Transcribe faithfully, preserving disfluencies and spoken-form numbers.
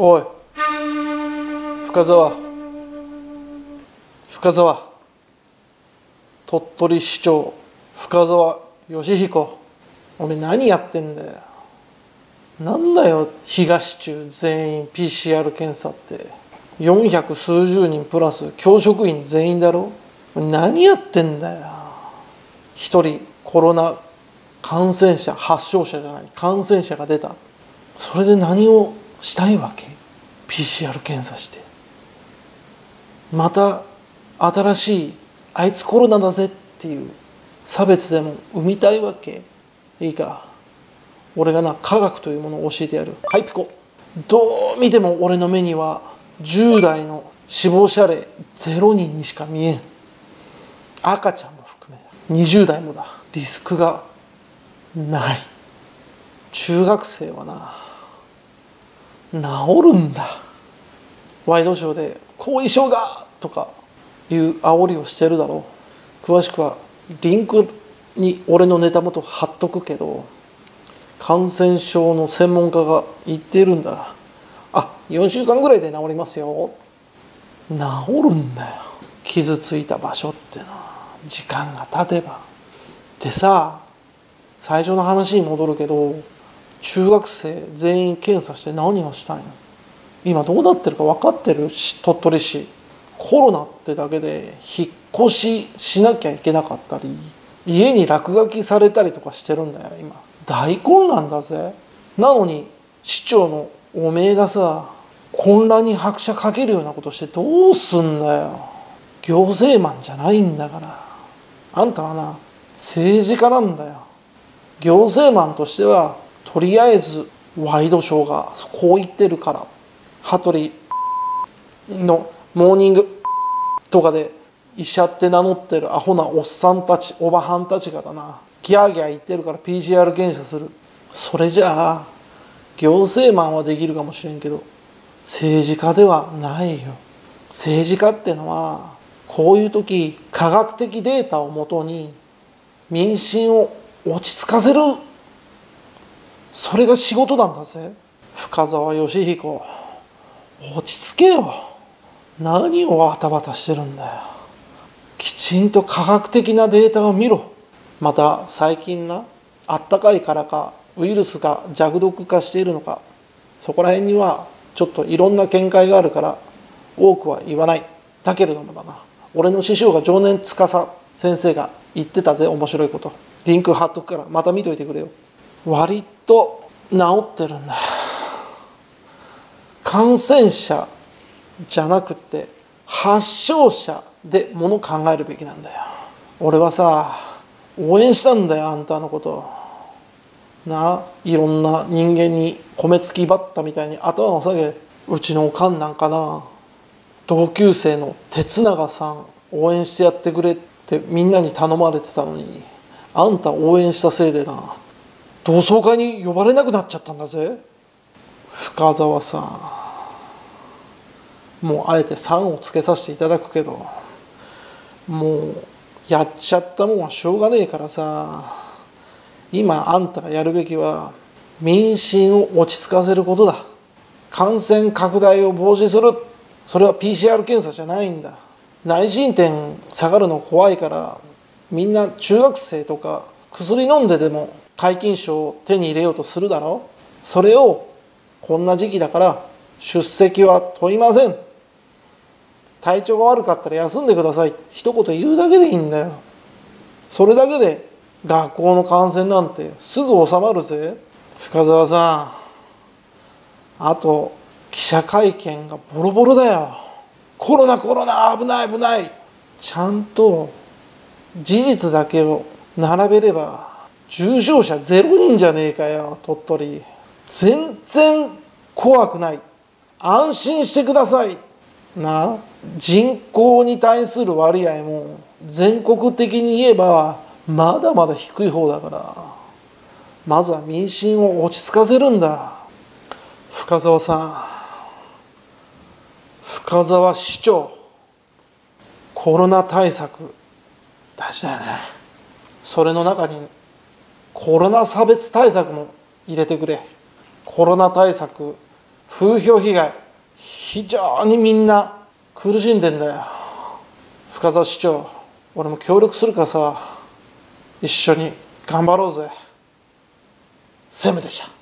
おい深沢、深沢鳥取市長深沢義彦、おめえ何やってんだよ。なんだよ東中全員 ピーシーアール 検査って、四百数十人プラス教職員全員だろ。何やってんだよ。一人コロナ感染者、発症者じゃない感染者が出た。それで何をしたいわけ？ ピーシーアール 検査して、また新しいあいつコロナだぜっていう差別でも生みたいわけ？いいか、俺がな科学というものを教えてやる。はいピコ。どう見ても俺の目にはじゅう代の死亡者例ゼロにんにしか見えん。赤ちゃんも含めにじゅう代もだ。リスクがない。中学生はな治るんだ。ワイドショーで「後遺症が!」とかいう煽りをしてるだろう。詳しくはリンクに俺のネタ元貼っとくけど、感染症の専門家が言ってるんだ。あ、よんしゅうかんぐらいで治りますよ。治るんだよ傷ついた場所ってな、時間が経てば。でさ、最初の話に戻るけど、中学生全員検査して何をしたいの？今どうなってるか分かってる？鳥取市コロナってだけで引っ越ししなきゃいけなかったり、家に落書きされたりとかしてるんだよ。今大混乱だぜ。なのに市長のおめえがさ、混乱に拍車かけるようなことしてどうすんだよ。行政マンじゃないんだから。あんたはな政治家なんだよ。行政マンとしてはとりあえずワイドショーがこう言ってるから、羽鳥のモーニングとかで医者って名乗ってるアホなおっさんたち、おばはんたちがだなギャーギャー言ってるから ピーシーアール 検査する。それじゃあ行政マンはできるかもしれんけど政治家ではないよ。政治家ってのはこういう時科学的データをもとに民心を落ち着かせる、それが仕事なんだぜ。深沢義彦、落ち着けよ。何をわたわたしてるんだよ。きちんと科学的なデータを見ろ。また最近な、あったかいからかウイルスが弱毒化しているのか、そこら辺にはちょっといろんな見解があるから多くは言わない。だけれどもだな、俺の師匠が常年司先生が言ってたぜ。面白いこと、リンク貼っとくからまた見といてくれよ。割と治ってるんだ。感染者じゃなくて発症者でもの考えるべきなんだよ。俺はさ応援したんだよあんたのことな。いろんな人間に米付きバッタみたいに頭を下げ、うちのおかんなんかな、同級生の鉄永さん応援してやってくれってみんなに頼まれてたのに、あんた応援したせいでな同窓会に呼ばれなくなっちゃったんだぜ。深沢さん、もうあえてさんをつけさせていただくけど、もうやっちゃったもんはしょうがねえからさ、今あんたがやるべきは民心を落ち着かせることだ。感染拡大を防止する、それは ピーシーアール 検査じゃないんだ。内申点下がるの怖いから、みんな中学生とか薬飲んででも皆勤賞を手に入れようとするだろ。それをこんな時期だから出席は問いません、体調が悪かったら休んでくださいって一言言うだけでいいんだよ。それだけで学校の感染なんてすぐ収まるぜ。深沢さん、あと記者会見がボロボロだよ。コロナコロナ危ない危ない。ちゃんと事実だけを並べれば重症者ゼロにんじゃねえかよ鳥取。全然怖くない、安心してくださいな。人口に対する割合も全国的に言えばまだまだ低い方だから、まずは民心を落ち着かせるんだ。深沢さん、深沢市長、コロナ対策大事だよね。それの中にコロナ差別対策も入れてくれ。コロナ対策風評被害、非常にみんな苦しんでんだよ。深澤市長、俺も協力するからさ、一緒に頑張ろうぜ。せめてじゃ。